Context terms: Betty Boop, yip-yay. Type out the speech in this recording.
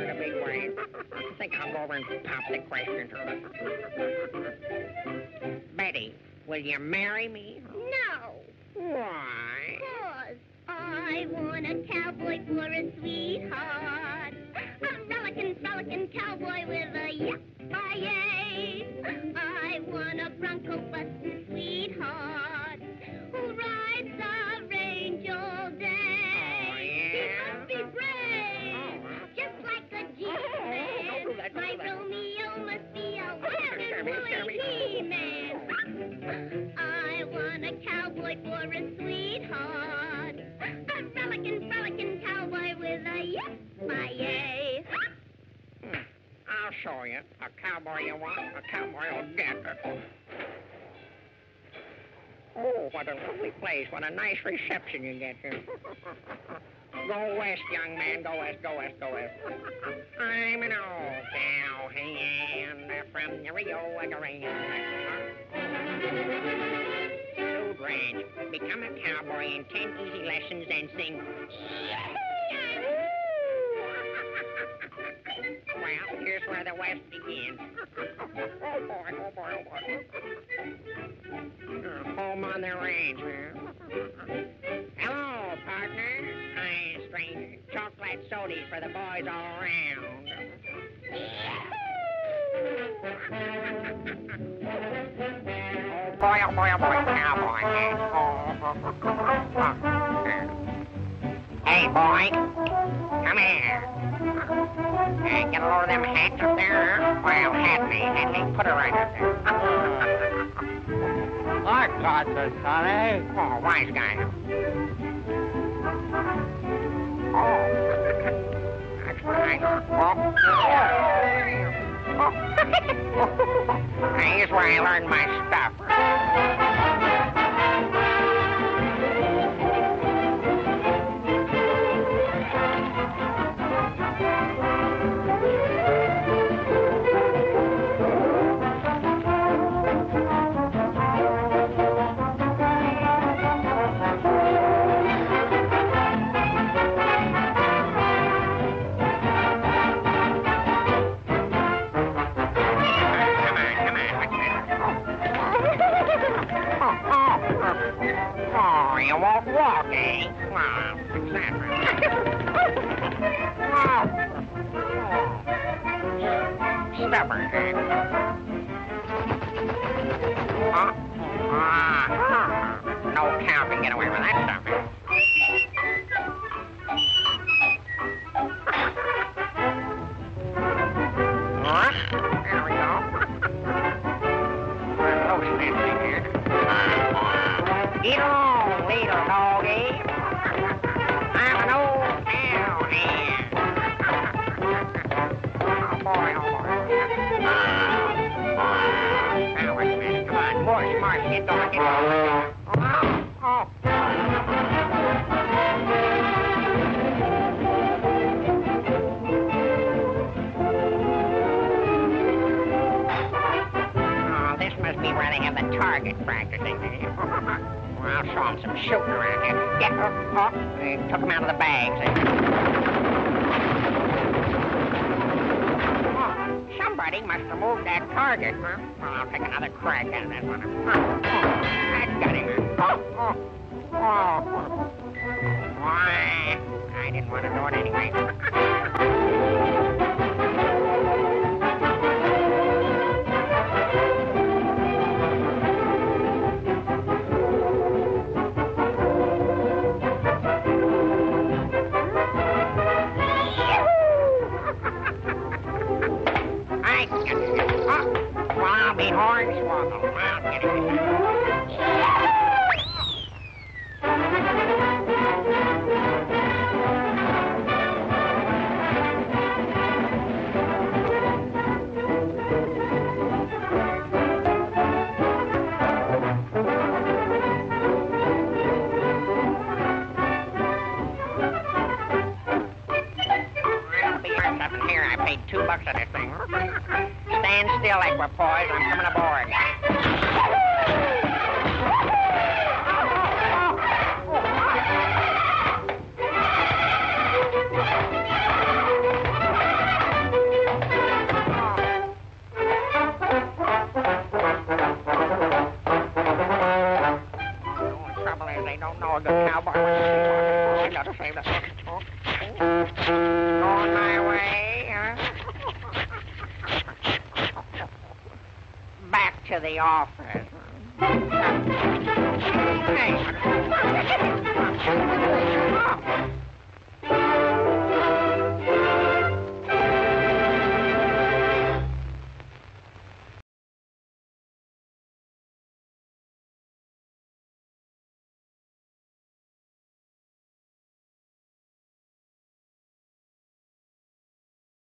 her in a big way. I think I'll go over and pop the question to her. Betty, will you marry me? No. Why? Because I want a cowboy for a sweetheart. A rollickin' cowboy with a yip-yay. I want a bronco-bustin' sweetheart who rides a range all day. Oh, yeah. He must be brave, just like a G man. My Romeo must be a wild and woolly he-man. I want a cowboy for a sweetheart. A rollickin' cowboy with a yip-yay. I'll show you. A cowboy you want, a cowboy you'll get. Oh, what a lovely place. What a nice reception you get here. Go west, young man. Go west, go west, go west. I'm an old cowhand from the Rio Grande. So grand. Become a cowboy in 10 easy lessons and sing. Well, here's where the West begins. Oh, boy, oh, boy, oh, boy. Home on the range, man. Hello, partner. Hi, stranger. Chocolate sodas for the boys all around. Oh, boy, oh, boy, oh, boy, cowboy. Hey, boy. Come here. Get a load of them hats up there, huh? Well, Hadley, put her right up there. I got this, honey. Oh, wise guy. Oh. That's what I got. Oh. Oh. Here's where I learned my stuff. way, but going my way, huh? Back to the office. Hey.